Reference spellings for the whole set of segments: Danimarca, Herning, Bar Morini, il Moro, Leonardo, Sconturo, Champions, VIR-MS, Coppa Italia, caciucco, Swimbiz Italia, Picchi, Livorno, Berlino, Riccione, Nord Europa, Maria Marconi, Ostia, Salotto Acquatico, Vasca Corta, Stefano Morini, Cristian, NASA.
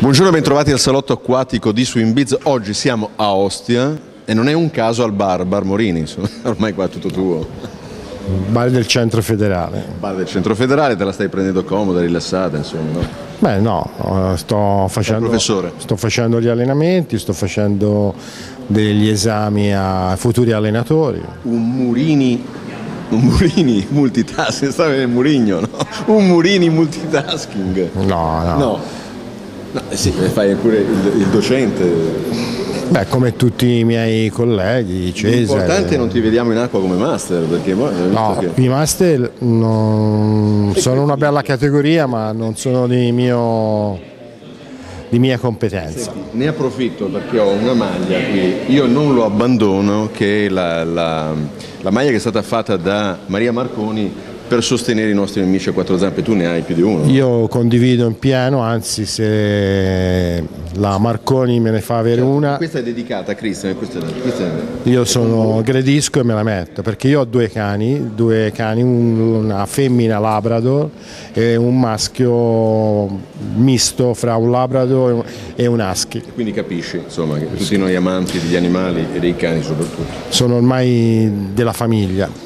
Buongiorno e bentrovati al Salotto Acquatico di Swimbiz. Oggi siamo a Ostia e non è un caso al Bar Morini, ormai qua è tutto tuo. Bar del Centro Federale. Bar del Centro Federale, te la stai prendendo comoda, rilassata, insomma, no? Beh no, sto facendo gli allenamenti, sto facendo degli esami a futuri allenatori. Un Murini multitasking, sta bene il Murigno, no? Un Murini multitasking. No, sì, fai pure il docente. Beh, come tutti i miei colleghi, Cesare. L'importante non ti vediamo in acqua come master, perché no, perché... i master non... sono una bella categoria, ma non sono di mia competenza. Senti, ne approfitto perché ho una maglia qui, io non lo abbandono, che è la maglia che è stata fatta da Maria Marconi per sostenere i nostri amici a quattro zampe. Tu ne hai più di uno. Io condivido in pieno, anzi se la Marconi me ne fa avere una. Questa è dedicata a Cristian. Io sono gradisco e me la metto, perché io ho due cani, una femmina labrador e un maschio misto fra un labrador e un husky. Quindi capisci, insomma, che tutti noi amanti degli animali e dei cani soprattutto sono ormai della famiglia.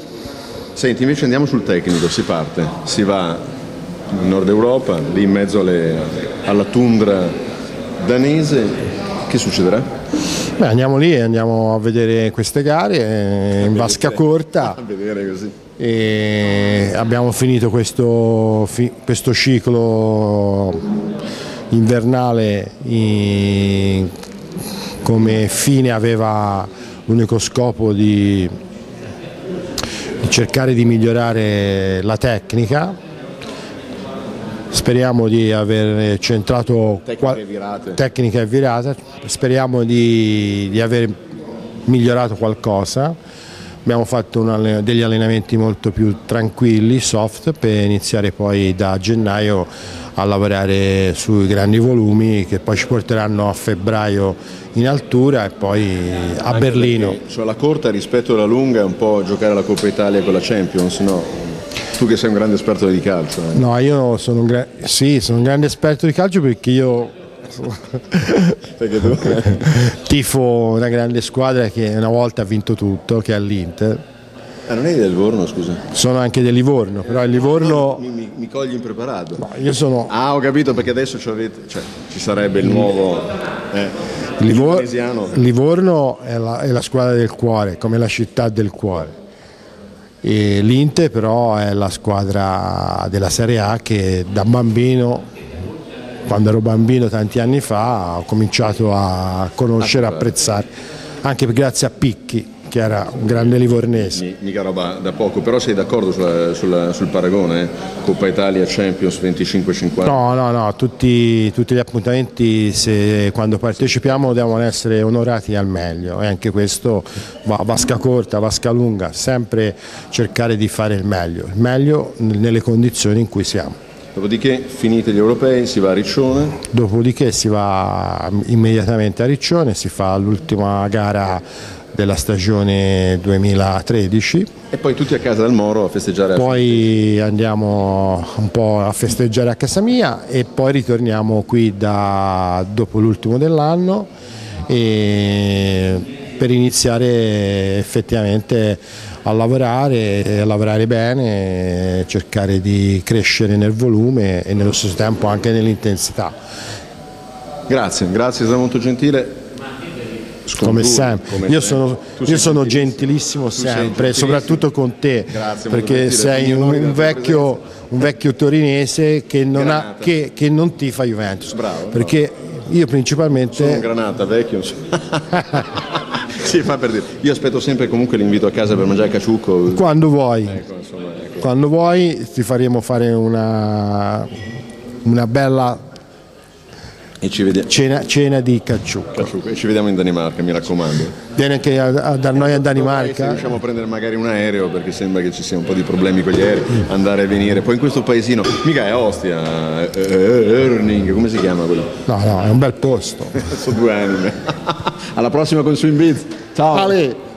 Senti, invece andiamo sul tecnico, si parte, si va in Nord Europa, lì in mezzo alla tundra danese, che succederà? Beh, andiamo lì e andiamo a vedere queste gare in Vasca Corta, a vedere così. E abbiamo finito questo ciclo invernale come fine aveva l'unico scopo di cercare di migliorare la tecnica. Speriamo di aver centrato tecnica e virata, speriamo di aver migliorato qualcosa. Abbiamo fatto degli allenamenti molto più tranquilli, soft, per iniziare poi da gennaio a lavorare sui grandi volumi che poi ci porteranno a febbraio in altura e poi a Berlino. Sulla corta rispetto alla lunga è un po' giocare la Coppa Italia con la Champions, no? Tu che sei un grande esperto di calcio. No, io sono un grande esperto di calcio perché io tifo una grande squadra che una volta ha vinto tutto, che è l'Inter. Ah, non è del Livorno, scusa? Sono anche del Livorno, però il Livorno... No, mi cogli impreparato. No, io sono... Ah, ho capito, perché adesso ci sarebbe il nuovo... Livorno è la squadra del cuore, come la città del cuore. L'Inter però è la squadra della Serie A che da bambino... Quando ero bambino tanti anni fa ho cominciato a conoscere, apprezzare, anche grazie a Picchi che era un grande livornese. Mica roba da poco, però sei d'accordo sul paragone? Coppa Italia, Champions, 25-50? No, tutti gli appuntamenti, quando partecipiamo devono essere onorati al meglio, e anche questo va a vasca corta, vasca lunga, sempre cercare di fare il meglio nelle condizioni in cui siamo. Dopodiché, finite gli europei, si va a Riccione? Dopodiché si va immediatamente a Riccione, si fa l'ultima gara della stagione 2013. E poi tutti a casa dal Moro a festeggiare? Poi andiamo un po' a festeggiare a casa mia e poi ritorniamo qui dopo l'ultimo dell'anno per iniziare effettivamente a lavorare e a lavorare bene, cercare di crescere nel volume e nello stesso tempo anche nell'intensità. Grazie, sei molto gentile. Sconturo, come sempre, io sono gentilissimo sempre, soprattutto con te. Grazie, perché sei un vecchio torinese che non tifa Juventus. Bravo, perché io principalmente sono un Granata vecchio. Sì, fa per dire. Io aspetto sempre comunque l'invito a casa per mangiare caciucco. Quando vuoi, ecco. Quando vuoi ti faremo fare una bella e ci vediamo. Cena di caciucco. E ci vediamo in Danimarca, mi raccomando. Vieni anche da noi a Danimarca. Se riusciamo a prendere magari un aereo, perché sembra che ci siano un po' di problemi con gli aerei, andare e venire. Poi in questo paesino, mica è Ostia, Herning, come si chiama quello? No, è un bel posto. Sono due anime. Alla prossima con Swimbiz. Ciao. Ale.